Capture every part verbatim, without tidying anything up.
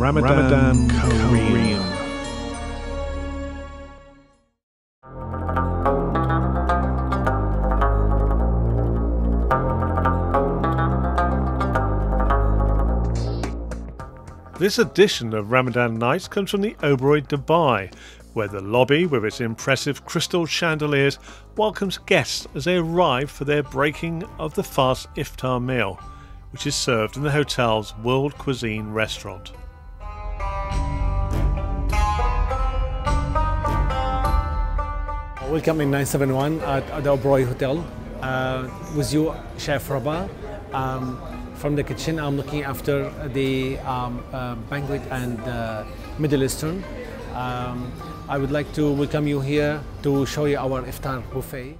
Ramadan, Ramadan Kareem. Kareem. This edition of Ramadan Nights comes from the Oberoi Dubai, where the lobby, with its impressive crystal chandeliers, welcomes guests as they arrive for their breaking of the fast Iftar meal, which is served in the hotel's World Cuisine Restaurant. Welcome in nine seven one at the Oberoi Hotel. Uh, with you, Chef Rabah. Um, from the kitchen, I'm looking after the um, uh, banquet and uh, Middle Eastern. Um, I would like to welcome you here to show you our iftar buffet.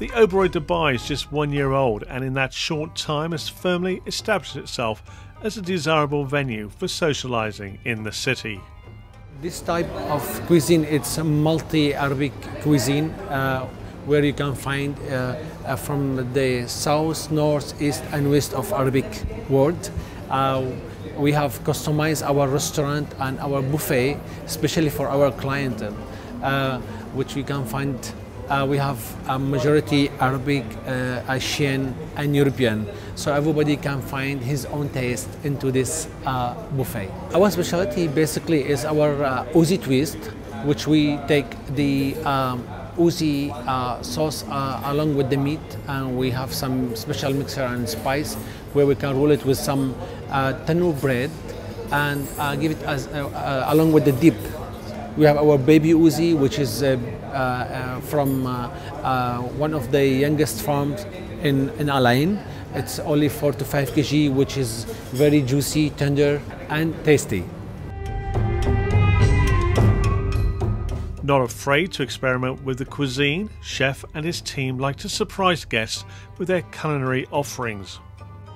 The Oberoi Dubai is just one year old, and in that short time has firmly established itself as a desirable venue for socializing in the city. This type of cuisine, it's a multi-Arabic cuisine uh, where you can find uh, uh, from the south, north, east and west of Arabic world. Uh, we have customized our restaurant and our buffet especially for our clientele, uh, which you can find. Uh, we have a majority Arabic, uh, Asian and European, so everybody can find his own taste into this uh, buffet. Our specialty basically is our uh, Uzi twist, which we take the um, Uzi uh, sauce uh, along with the meat, and we have some special mixer and spice where we can roll it with some uh, tandoor bread and uh, give it as, uh, uh, along with the dip. We have our baby Uzi, which is uh, uh, uh, from uh, uh, one of the youngest farms in, in Alain. It's only four to five kilograms, which is very juicy, tender and tasty. Not afraid to experiment with the cuisine, Chef and his team like to surprise guests with their culinary offerings.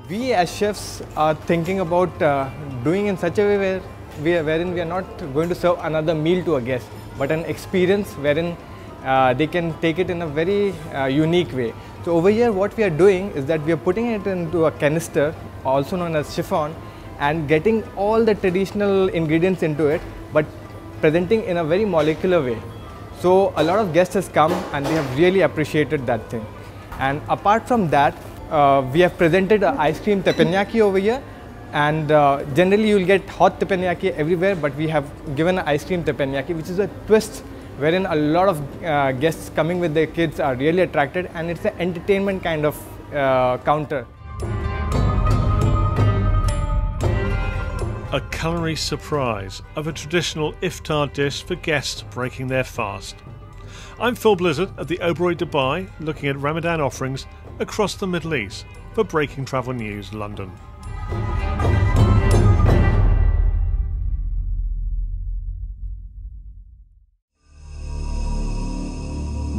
We as chefs are thinking about uh, doing in such a way where We are, wherein we are not going to serve another meal to a guest, but an experience wherein uh, they can take it in a very uh, unique way. So over here what we are doing is that we are putting it into a canister, also known as chiffon, and getting all the traditional ingredients into it, but presenting in a very molecular way. So a lot of guests has come and they have really appreciated that thing. And apart from that, uh, we have presented an ice cream teppanyaki over here. And uh, generally you will get hot teppanyaki everywhere, but we have given an ice cream teppanyaki, which is a twist wherein a lot of uh, guests coming with their kids are really attracted, and it's an entertainment kind of uh, counter. A culinary surprise of a traditional iftar dish for guests breaking their fast. I'm Phil Blizzard at the Oberoi Dubai, looking at Ramadan offerings across the Middle East for Breaking Travel News London.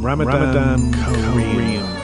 Ramadan, Ramadan Kareem. Kareem.